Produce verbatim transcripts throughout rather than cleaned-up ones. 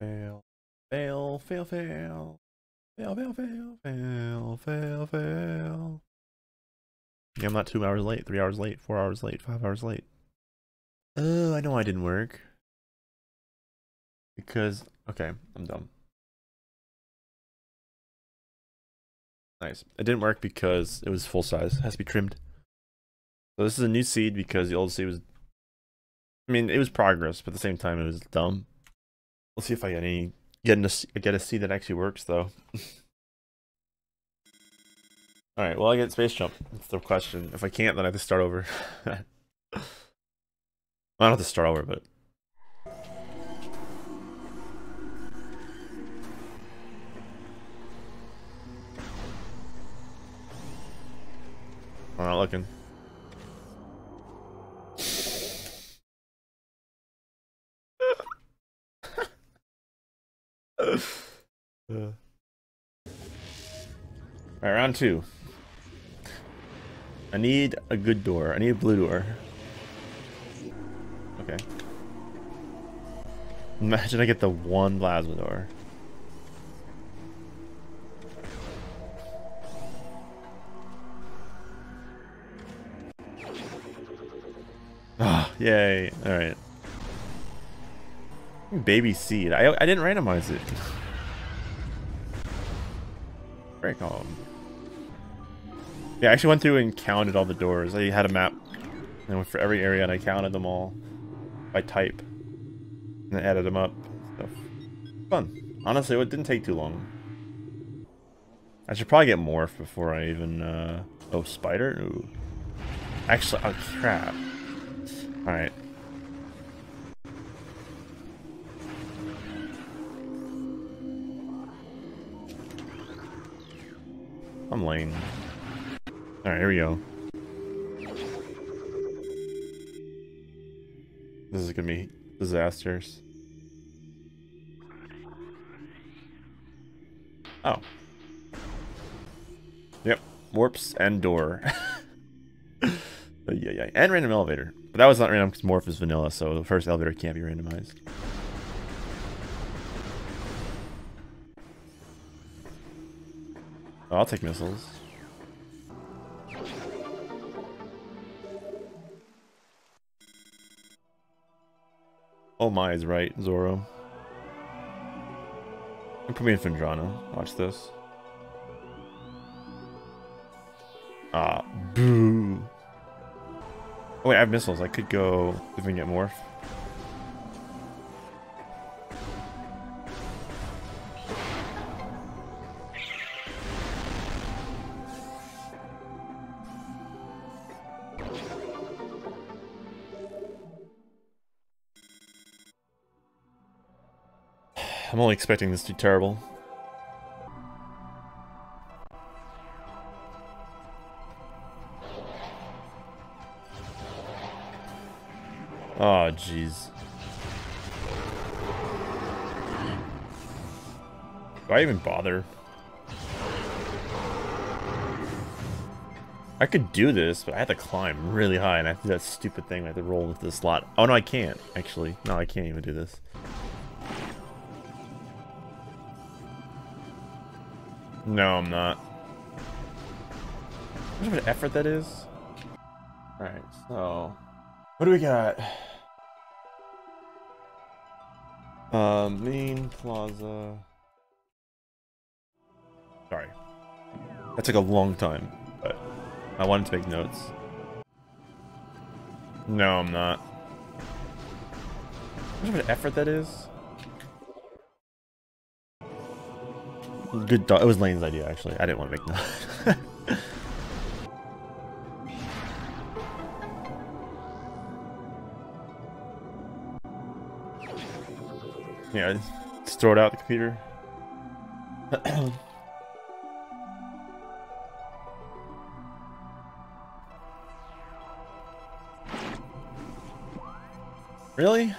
fail, fail, fail, fail, fail, fail, fail, fail, fail, fail. Yeah, I'm not two hours late, three hours late, four hours late, five hours late. Oh, I know I didn't work. Because, okay, I'm dumb. Nice. It didn't work because it was full size. It has to be trimmed. So this is a new seed because the old seed was... I mean, it was progress, but at the same time, it was dumb. Let's see if I get any... Get, a, get a seed that actually works, though. Alright, well, I get space jump. That's the question. If I can't, then I have to start over. Well, I don't have to start over, but... I'm not looking. uh. All right, round two. I need a good door. I need a blue door. Okay. Imagine I get the one plasma door. Yay, alright. Baby seed. I, I didn't randomize it. Break all of them. Yeah, I actually went through and counted all the doors. I had a map and I went for every area and I counted them all by type. And I added them up. So, fun. Honestly, it didn't take too long. I should probably get morph before I even... Uh... Oh, spider? Ooh. Actually, oh crap. Alright. I'm Lane. Alright, here we go. This is gonna be disastrous. Oh. Yep. Warps and door. Yeah, yeah, and random elevator. But that was not random because morph is vanilla, so the first elevator can't be randomized. Oh, I'll take missiles. Oh my is right, Zoro. And put me in Fendrana. Watch this. Ah, boo. Oh wait, I have missiles. I could go if we get morph. I'm only expecting this to be terrible. Oh, jeez. Do I even bother? I could do this, but I have to climb really high, and I have to do that stupid thing. I have to roll with this slot. Oh, no, I can't, actually. No, I can't even do this. No, I'm not. What an effort that is. Alright, so... What do we got? Um, main plaza. Sorry. That took a long time, but I wanted to make notes. No, I'm not. What an effort that is. Good dog. It was Lane's idea, actually. I didn't want to make notes. Yeah, just throw it out the computer. Really?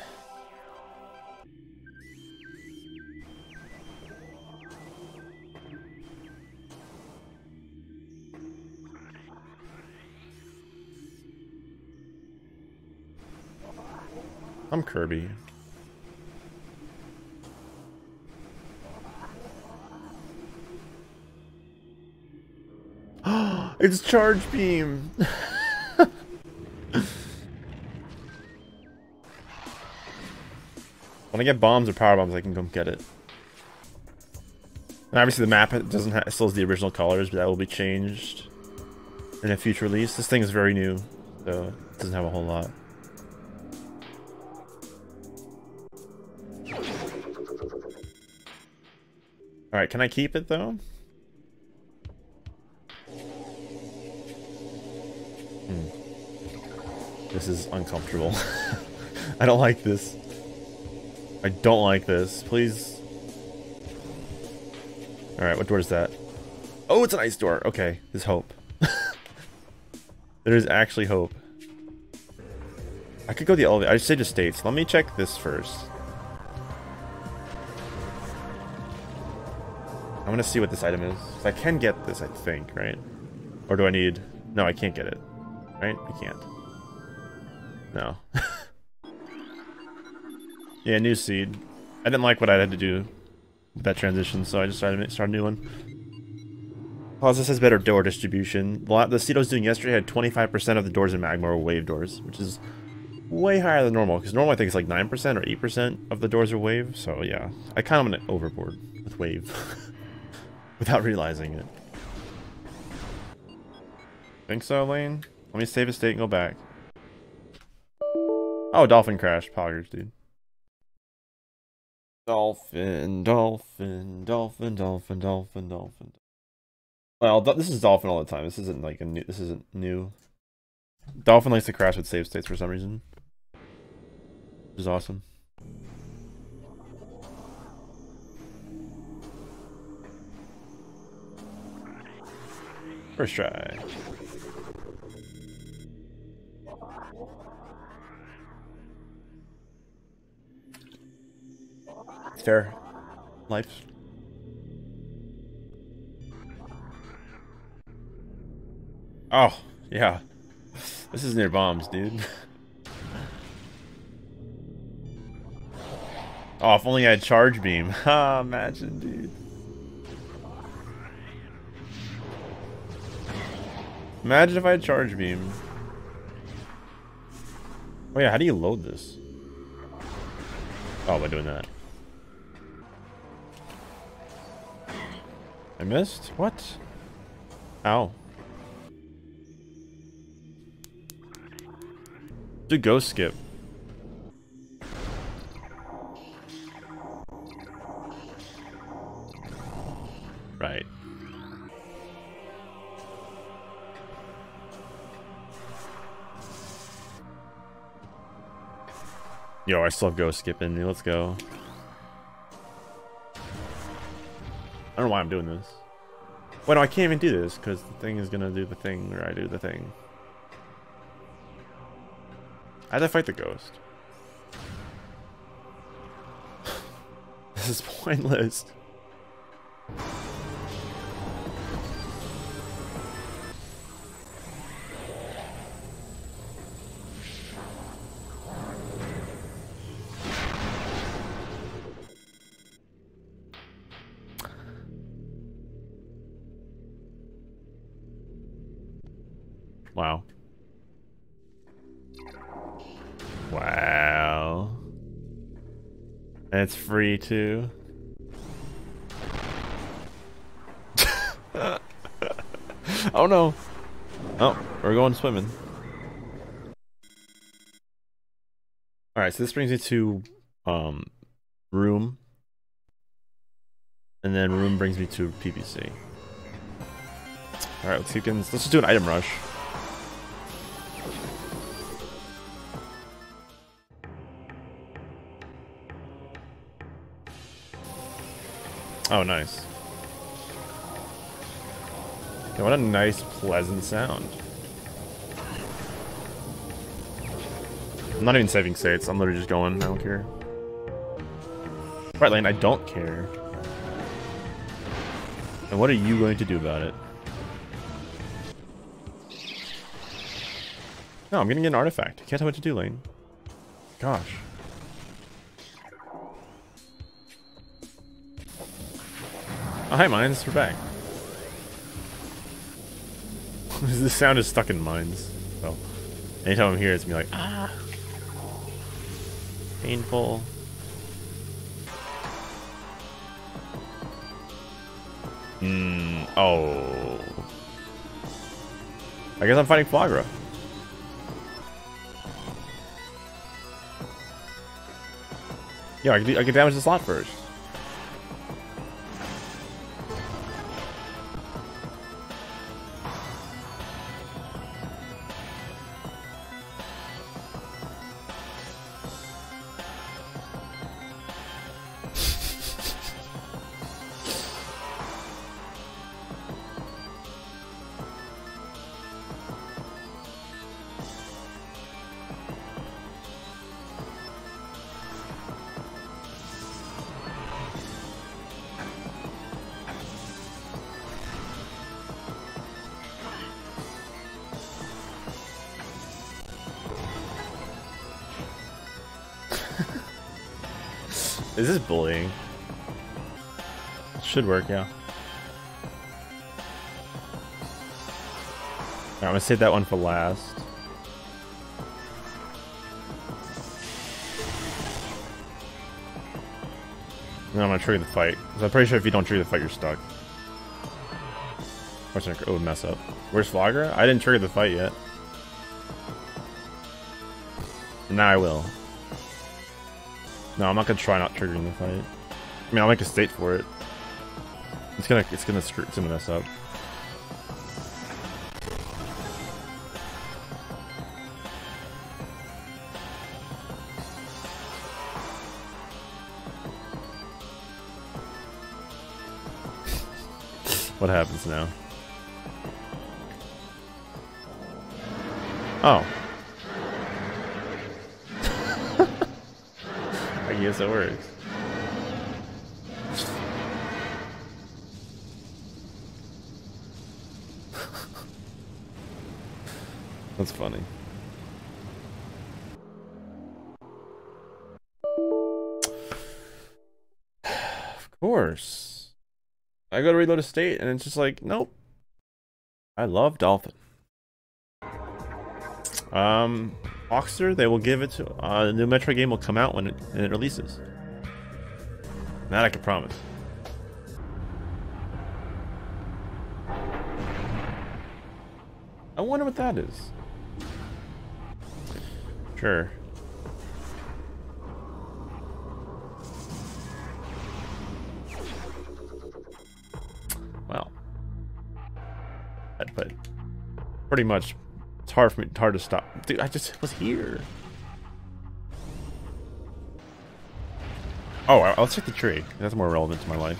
I'm Kirby. It's charge beam. When I get bombs or power bombs, I can come get it. And obviously, the map doesn't have, it still has the original colors, but that will be changed in a future release. This thing is very new, so it doesn't have a whole lot. All right, can I keep it though? Hmm. This is uncomfortable. I don't like this. I don't like this. Please. All right, what door is that? Oh, it's an ice door. Okay, there's hope. There is actually hope. I could go the elevator. I should say just states. Let me check this first. I'm gonna see what this item is. So I can get this, I think, right? Or do I need? No, I can't get it. Right? I can't. No. Yeah, new seed. I didn't like what I had to do with that transition, so I just started to start a new one. Plus, this has better door distribution. The, the seed I was doing yesterday had twenty-five percent of the doors in Magmoor were wave doors, which is way higher than normal, because normally I think it's like nine percent or eight percent of the doors are wave, so yeah. I kind of went overboard with wave without realizing it. Think so, Lane? Let me save a state and go back. Oh, Dolphin crashed. Poggers, dude. Dolphin, dolphin, dolphin, dolphin, dolphin, dolphin. Well, this is dolphin all the time. This isn't like a new. This isn't new. Dolphin likes to crash with save states for some reason. Which is awesome. First try. Fair life. Oh, yeah. This is near bombs, dude. Oh, if only I had charge beam. Ha, imagine, dude. Imagine if I had charge beam. Oh yeah, how do you load this? Oh, by doing that. I missed? What? Ow. Dude, go skip. Right. Yo, I still have go skip in me. Let's go. I don't know why I'm doing this. Wait, no, I can't even do this because the thing is gonna do the thing where I do the thing. I had to fight the ghost. This is pointless. Wow. Wow. And it's free too. Oh no. Oh, we're going swimming. Alright, so this brings me to um room. And then room brings me to P V C. Alright, let's see, let's just do an item rush. Oh, nice. Yeah, what a nice, pleasant sound. I'm not even saving states. I'm literally just going. I don't care. Right, Lane, I don't care. And what are you going to do about it? No, I'm going to get an artifact. I can't tell what to do, Lane. Gosh. Oh, hi, Mines. We're back. This sound is stuck in minds. So anytime I'm here, it's gonna be like, ah, painful. Mm, oh. I guess I'm fighting Flagra. Yeah, I can, do, I can damage the slot first. Is this bullying? Should work, yeah. Alright, I'm gonna save that one for last. No, I'm gonna trigger the fight. Because I'm pretty sure if you don't trigger the fight, you're stuck. Oh, mess up. Where's Flagra? I didn't trigger the fight yet. Now I will. No, I'm not gonna try not triggering the fight. I mean, I'll make a state for it. It's gonna, it's gonna screw, it's gonna mess up. What happens now? Oh. Yes, it works. That's funny. Of course. I go to reload a state and it's just like, nope. I love Dolphin. Um... Boxer, they will give it to uh, a new Metroid game will come out when it, when it releases. That I can promise. I wonder what that is. Sure. Well, but pretty much. It's hard for me, it's hard to stop. Dude, I just was here. Oh, I'll check the tree. That's more relevant to my life.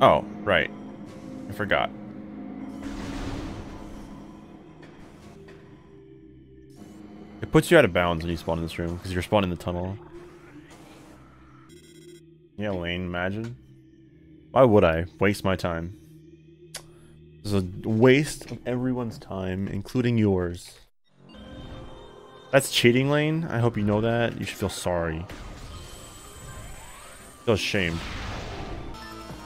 Oh, right. I forgot. It puts you out of bounds when you spawn in this room, because you're spawning in the tunnel. Yeah, Lane, imagine. Why would I waste my time? This is a waste of everyone's time, including yours. That's cheating, Lane. I hope you know that. You should feel sorry. Feel shame.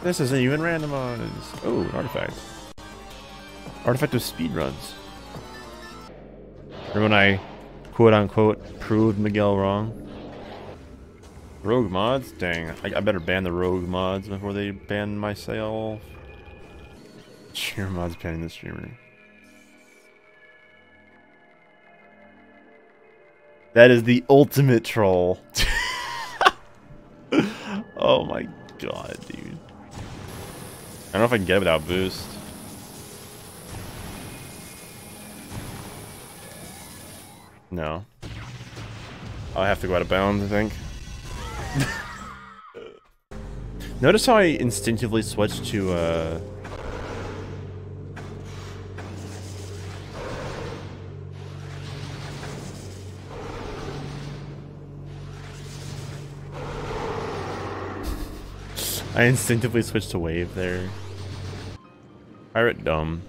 This isn't even randomized. Oh, an artifact. Artifact of speedruns. Remember when I quote-unquote proved Miguel wrong? Rogue mods? Dang. I, I better ban the rogue mods before they ban myself. Streamer mods banning the streamer. That is the ultimate troll. Oh my god, dude. I don't know if I can get it without boost. No. I have to go out of bounds, I think. Notice how I instinctively switched to, uh... I instinctively switched to wave there. Pirate dumb.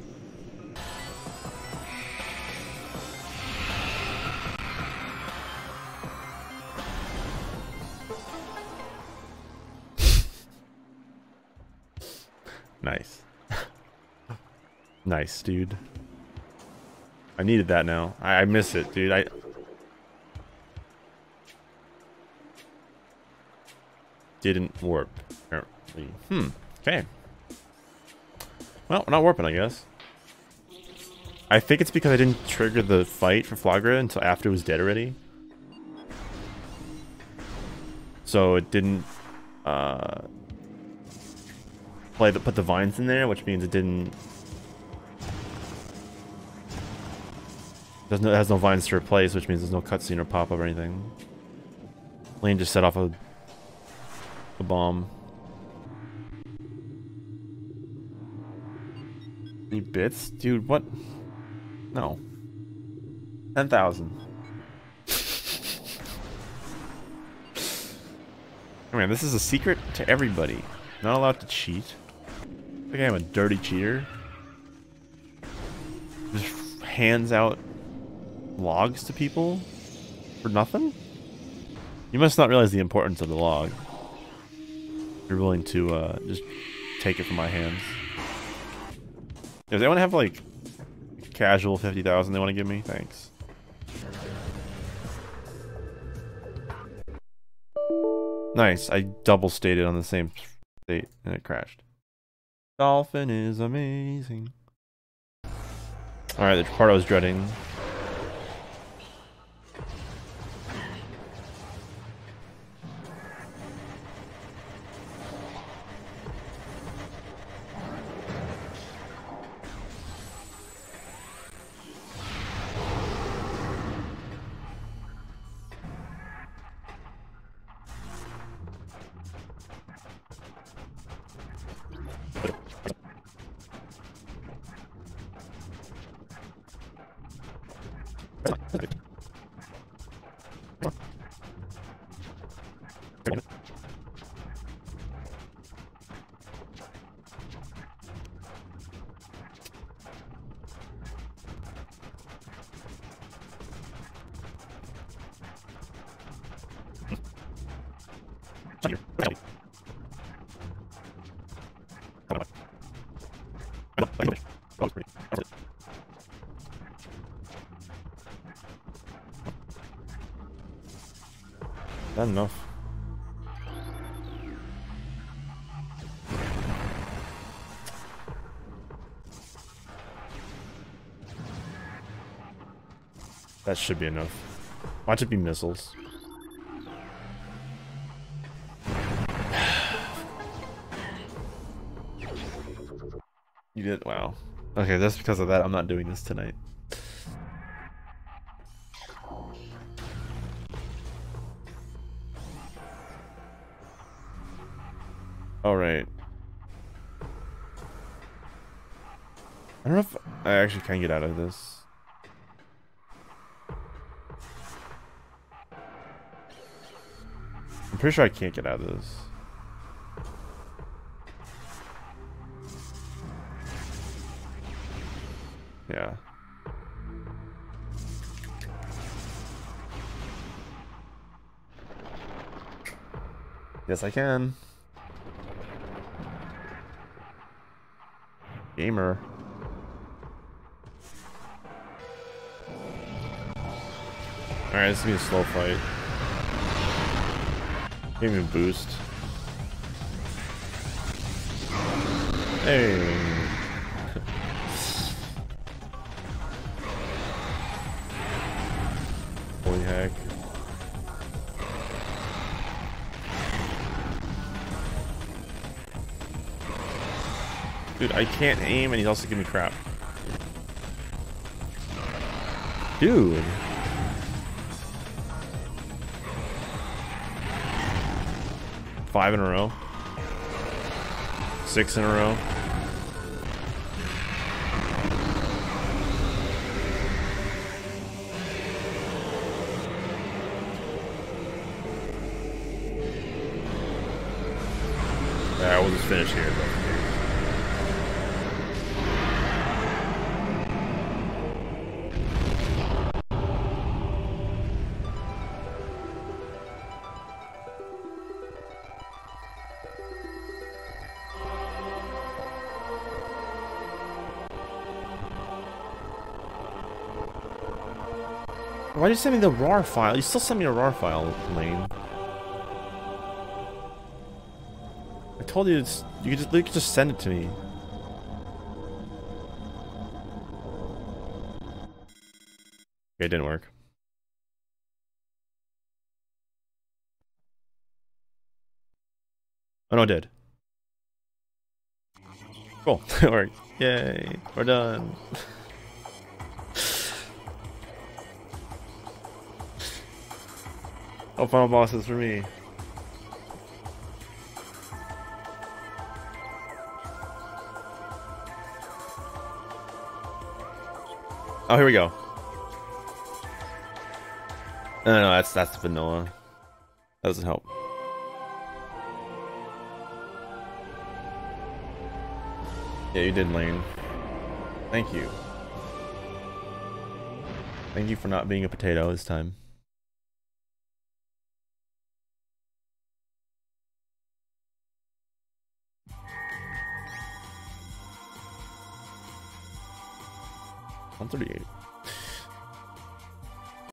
Nice. Nice, dude. I needed that now. I, I miss it, dude. I. Didn't warp, apparently. Hmm. Okay. Well, we're not warping, I guess. I think it's because I didn't trigger the fight for Flagra until after it was dead already. So it didn't uh, play the, put the vines in there, which means it didn't. Doesn't it has no vines to replace, which means there's no cutscene or pop up or anything. Lane just set off a a bomb. Any bits, dude? What? No. Ten thousand. I mean, this is a secret to everybody. Not allowed to cheat. I think I'm a dirty cheater. Just hands out logs to people for nothing? You must not realize the importance of the log. You're willing to uh, just take it from my hands. Does anyone have like casual fifty thousand they want to give me? Thanks. Nice. I double stated on the same state and it crashed. Dolphin is amazing. Alright, the part I was dreading. Not enough. That should be enough. Watch it be missiles. You did, wow. Okay, that's because of that. I'm not doing this tonight. Alright. I don't know if I actually can get out of this. I'm pretty sure I can't get out of this. Yeah. Yes, I can. Gamer. Alright, this is gonna be a slow fight. Give me a boost. Hey. Holy heck. Dude, I can't aim, and he's also giving me crap. Dude. Five in a row. Six in a row. Alright, we'll just finish here, though. Why did you send me the R A R file? You still sent me a R A R file, Lane. I told you it's, you could just, you could just send it to me. Okay, it didn't work. Oh no, it did. Cool, it worked. Yay, we're done. Oh, final bosses for me. Oh, here we go. No, no, no, that's that's vanilla. That doesn't help. Yeah, you did, Lane. Thank you. Thank you for not being a potato this time. one thirty-eight.